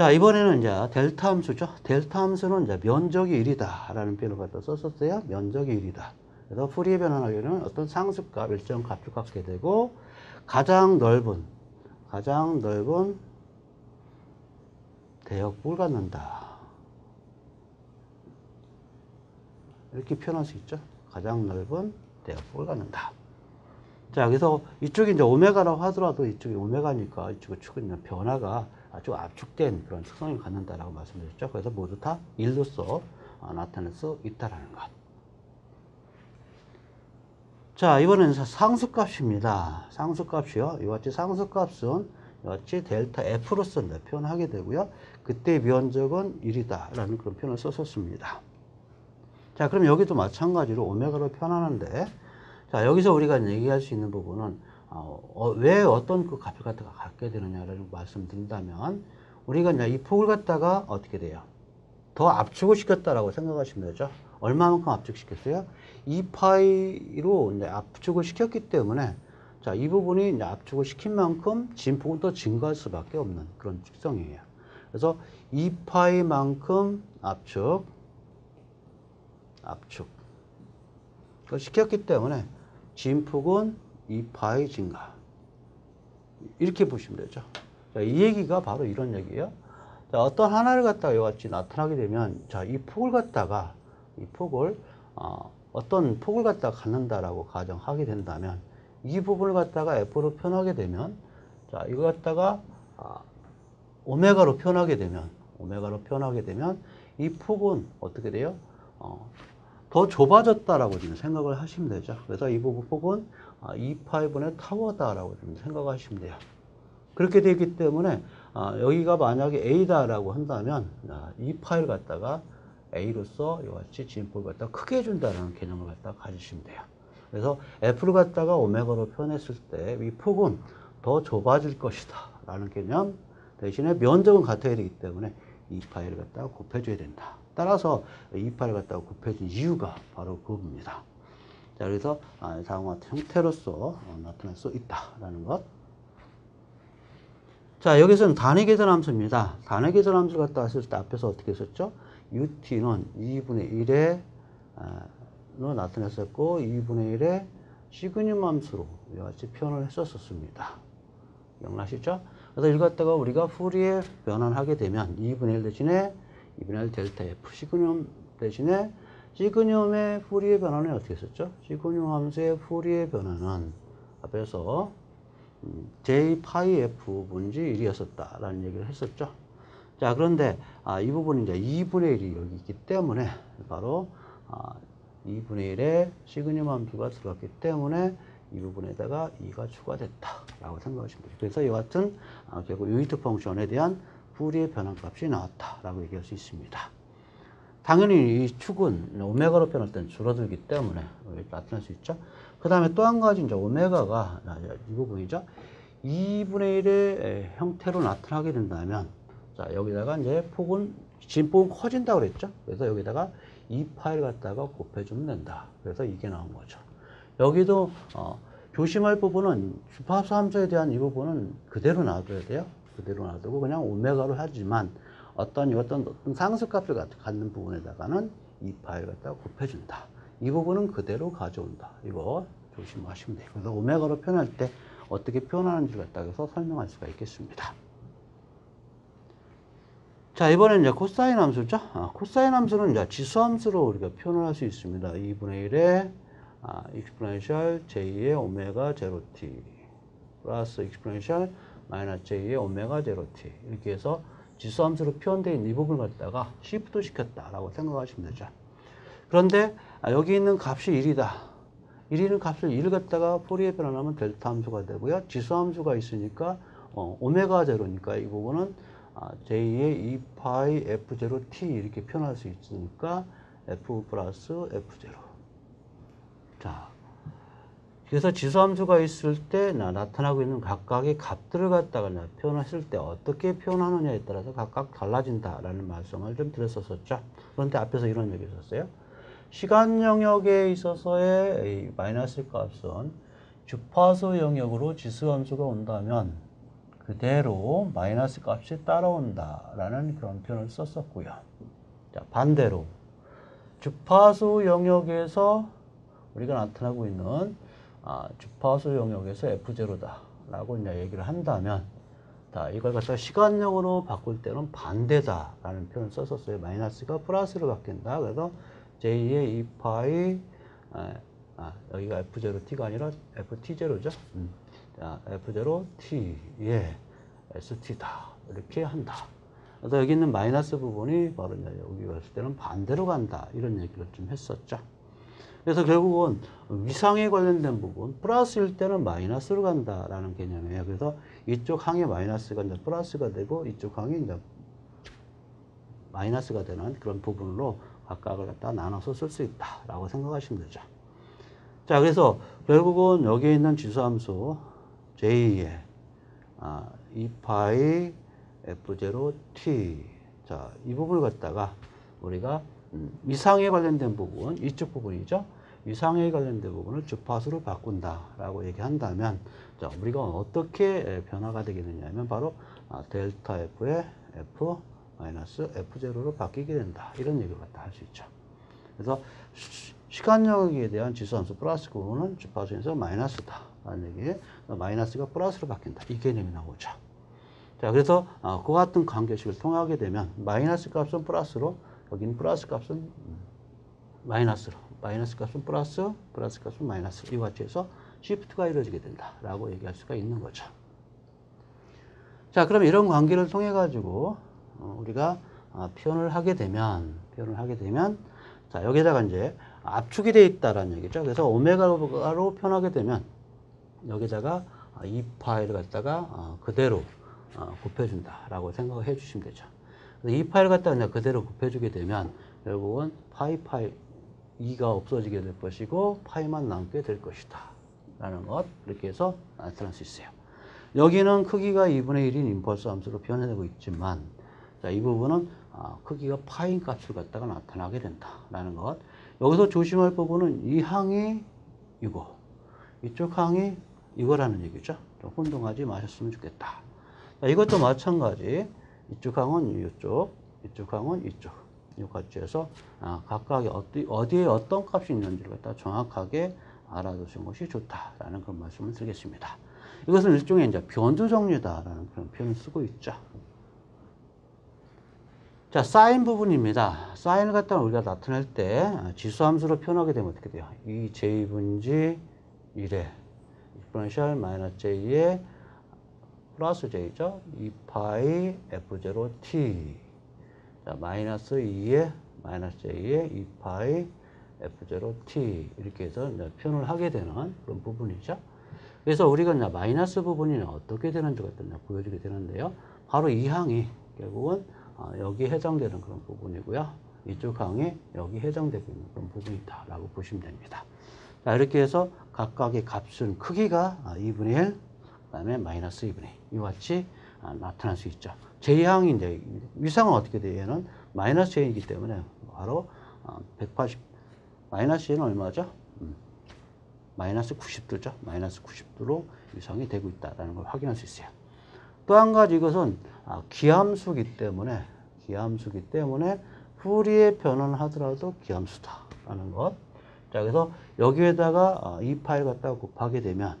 자, 이번에는 이제 델타 함수죠. 델타 함수는 이제 면적이 1이다 라는 표현을 갖다 썼었어요. 면적이 1이다. 그래서 퓨리에 변환하기에는 어떤 상수값, 일정 값을 갖게 되고, 가장 넓은 대역폭을 갖는다. 이렇게 표현할 수 있죠. 가장 넓은 대역폭을 갖는다. 자, 그래서 이쪽이 이제 오메가라고 하더라도 이쪽이 오메가니까 이쪽의 축은 있는 변화가 아주 압축된 그런 특성을 갖는다라고 말씀드렸죠. 그래서 모두 다 1로서 나타낼 수 있다라는 것. 자, 이번에는 상수값입니다. 상수값이요. 이와 같이 상수값은 이와 같이 델타 F로서 표현하게 되고요. 그때 면적은 1이다 라는 그런 표현을 썼었습니다. 자, 그럼 여기도 마찬가지로 오메가로 표현하는데, 자, 여기서 우리가 얘기할 수 있는 부분은, 왜 어떤 그 값을 갖다가 갖게 되느냐라는 말씀드린다면, 우리가 이제 이 폭을 갖다가 어떻게 돼요? 더 압축을 시켰다라고 생각하시면 되죠. 얼마만큼 압축시켰어요? 2파이로 이제 압축을 시켰기 때문에, 자, 이 부분이 이제 압축을 시킨 만큼 진폭은 더 증가할 수밖에 없는 그런 특성이에요. 그래서 2파이만큼 압축. 그걸 시켰기 때문에, 진폭은 2파이 증가. 이렇게 보시면 되죠. 자, 이 얘기가 바로 이런 얘기예요. 자, 어떤 하나를 갖다가 이와 같이 나타나게 되면, 자, 어떤 폭을 갖다가 갖는다라고 가정하게 된다면, 이 부분을 갖다가 F로 표현하게 되면, 자, 이거 갖다가, 오메가로 표현하게 되면, 이 폭은 어떻게 돼요? 더 좁아졌다라고 지금 생각을 하시면 되죠. 그래서 이 부분 폭은 2파이분의 타워다라고 지금 생각하시면 돼요. 그렇게 되기 때문에 여기가 만약에 A다라고 한다면 2파이를 갖다가 A로서 이와 같이 진폭을 갖다가 크게 해준다라는 개념을 갖다가 가지시면 돼요. 그래서 F를 갖다가 오메가로 표현했을 때 이 폭은 더 좁아질 것이다라는 개념 대신에 면적은 같아야 되기 때문에 2파이를 갖다가 곱해줘야 된다. 따라서 2파를 갖다가 곱해준 이유가 바로 그겁니다. 자, 그래서 다음과 같은 형태로서 나타날 수 있다라는 것. 자, 여기서는 단위 계산 함수입니다. 단위 계산 함수 갖다 했을 때 앞에서 어떻게 했었죠? UT는 2분의 1에로 나타냈었고, 2분의 1에 시그뉐 함수로 이와 같이 표현을 했었습니다. 기억나시죠? 그래서 이걸 갖다가 우리가 퓨리에 변환하게 되면 2분의 1 대신에 2분의 1 델타 F 시그뉐 대신에 시그뉐의 퓨리에 변화는 어떻게 했었죠? 시그뉐 함수의 퓨리에 변화는 앞에서 J 파이 F 분지 1이었었다라는 얘기를 했었죠. 자, 그런데 이 부분은 이제 2분의 1이 여기 있기 때문에 바로 2분의 1에 시그뉐 함수가 들어갔기 때문에 이 부분에다가 2가 추가됐다라고 생각하시면 돼요. 그래서 이와 같은 결국 유니트 펑션에 대한 퓨리의 변환값이 나왔다라고 얘기할 수 있습니다. 당연히 이 축은 오메가로 표현할 때는 줄어들기 때문에 나타날 수 있죠. 그 다음에 또 한 가지 이제 오메가가 이 부분이죠. 2분의 1의 형태로 나타나게 된다면, 자, 여기다가 이제 진폭은 커진다고 그랬죠. 그래서 여기다가 2파이를 갖다가 곱해주면 된다. 그래서 이게 나온 거죠. 여기도 조심할 부분은 주파수 함수에 대한 이 부분은 그대로 놔둬야 돼요. 그대로 놔두고 그냥 오메가로 하지만 어떤 상수값을 갖는 부분에다가는 2파이를 갖다가 곱해준다. 이 부분은 그대로 가져온다. 이거 조심하시면 돼요. 그래서 오메가로 표현할 때 어떻게 표현하는지 갖다 해서 설명할 수가 있겠습니다. 자, 이번에는 이제 코사인 함수죠. 코사인 함수는 이제 지수함수로 우리가 표현을 할 수 있습니다. 2분의 1에 익스포넨셜 j의 오메가 제로 t 플러스 익스포넨셜 마이너스 j의 오메가 제로 t 이렇게 해서 지수함수로 표현되어 있는 이 부분을 갖다가 시프트 시켰다라고 생각하시면 되죠. 그런데 여기 있는 값이 1이다. 1이는 값을 1을 갖다가 퓨리에 변환하면 델타 함수가 되고요. 지수함수가 있으니까 오메가 제로니까 이 부분은 j의 2파이 f0 t 이렇게 표현할 수 있으니까 f 플러스 f0. 자, 그래서 지수함수가 있을 때 나타나고 있는 각각의 값들을 갖다가 표현했을 때 어떻게 표현하느냐에 따라서 각각 달라진다라는 말씀을 좀 드렸었죠. 그런데 앞에서 이런 얘기 있었어요. 시간 영역에 있어서의 이 마이너스 값은 주파수 영역으로 지수함수가 온다면 그대로 마이너스 값이 따라온다라는 그런 표현을 썼었고요. 자, 반대로 주파수 영역에서 우리가 나타나고 있는 주파수 영역에서 F0다라고 이제 얘기를 한다면, 자, 이걸 갖다가 시간형으로 바꿀 때는 반대다라는 표현을 썼었어요. 마이너스가 플러스로 바뀐다. 그래서 J의 2파이 여기가 F0t가 아니라 Ft0죠. 자, F0t의 ST다. 이렇게 한다. 그래서 여기 있는 마이너스 부분이 바로 이제 여기 갔을 때는 반대로 간다. 이런 얘기를 좀 했었죠. 그래서 결국은 위상에 관련된 부분, 플러스일 때는 마이너스로 간다라는 개념이에요. 그래서 이쪽 항의 마이너스가 이제 플러스가 되고, 이쪽 항이 이제 마이너스가 되는 그런 부분으로 각각을 갖다 나눠서 쓸 수 있다라고 생각하시면 되죠. 자, 그래서 결국은 여기에 있는 지수함수 J의 2파이 F0t. 자, 이 부분을 갖다가 우리가 위상에 관련된 부분, 이쪽 부분이죠. 위상에 관련된 부분을 주파수로 바꾼다라고 얘기한다면, 자, 우리가 어떻게 변화가 되겠느냐 하면 바로 델타 F의 F-F0로 바뀌게 된다. 이런 얘기를 갖다 할 수 있죠. 그래서 시간 영역에 대한 지수함수 플러스 구분은 주파수에서 마이너스다. 라는 얘기에 마이너스가 플러스로 바뀐다. 이 개념이 나오죠. 자, 그래서 그 같은 관계식을 통하게 되면 마이너스 값은 플러스로, 여기는 플러스 값은 마이너스로, 마이너스 값은 플러스, 플러스 값은 마이너스, 이와 같이 해서 시프트가 이루어지게 된다라고 얘기할 수가 있는 거죠. 자, 그럼 이런 관계를 통해 가지고 우리가 표현을 하게 되면, 자, 여기에다가 이제 압축이 되어 있다라는 얘기죠. 그래서 오메가로 표현하게 되면 여기다가 2파를 갖다가 그대로 곱해준다라고 생각을 해주시면 되죠. 이 파를 갖다가 그냥 그대로 곱해주게 되면 결국은 파이 2가 없어지게 될 것이고 파이만 남게 될 것이다 라는 것, 이렇게 해서 나타날 수 있어요. 여기는 크기가 2분의 1인 임펄스 함수로 표현되고 있지만, 자, 이 부분은 크기가 파인 값을 갖다가 나타나게 된다라는 것. 여기서 조심할 부분은 이 항이 이거, 이쪽 항이 이거라는 얘기죠. 좀 혼동하지 마셨으면 좋겠다. 자, 이것도 마찬가지. 이쪽 항은 이쪽, 이쪽 항은 이쪽, 이같이 해서 각각이 어디에 어떤 값이 있는지를 갖다 정확하게 알아두신 것이 좋다라는 그런 말씀을 드리겠습니다. 이것은 일종의 이제 변조 정리다라는 그런 표현을 쓰고 있죠. 자, 사인 부분입니다. 사인을 갖다가 우리가 나타낼 때 지수함수로 표현하게 되면 어떻게 돼요? 이 J분지 1의 디퍼런셜 마이너스 J의 플러스 J죠. 2파이 F0t. 자, 마이너스 2의 마이너스 J의 2파이 F0t. 이렇게 해서 이제 표현을 하게 되는 그런 부분이죠. 그래서 우리가 이제 마이너스 부분이 어떻게 되는지 보여주게 되는데요. 바로 이 항이 결국은 여기에 해당되는 그런 부분이고요. 이쪽 항이 여기에 해당되고 있는 그런 부분이다라고 보시면 됩니다. 자, 이렇게 해서 각각의 값은 크기가 2분의 1, 그 다음에 마이너스 2분의 2, 이와 같이 나타날 수 있죠. J항인데 위상은 어떻게 돼요? 얘는 마이너스 J이기 때문에 바로 180, 마이너스 J는 얼마죠? 마이너스 90도죠. 마이너스 90도로 위상이 되고 있다는 걸 확인할 수 있어요. 또 한 가지, 이것은 기함수기 때문에 퓨리에 변환하더라도 기함수다라는 것. 자, 그래서 여기에다가 2파를 갖다가 곱하게 되면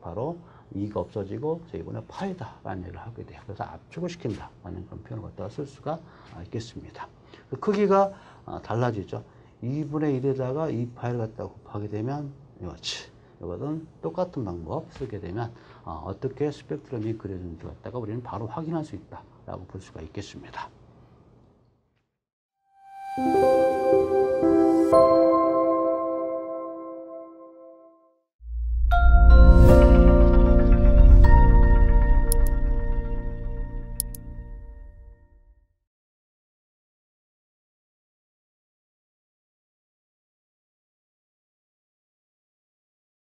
바로 2가 없어지고 J분의 파이다 라는 얘기를 하게 돼요. 그래서 압축을 시킨다 라는 그런 표현을 갖다가 쓸 수가 있겠습니다. 크기가 달라지죠. 2분의 1에다가 2파를 갖다가 곱하게 되면 이와 같이, 이것은 똑같은 방법 쓰게 되면 어떻게 스펙트럼이 그려지는지 갖다가 우리는 바로 확인할 수 있다라고 볼 수가 있겠습니다.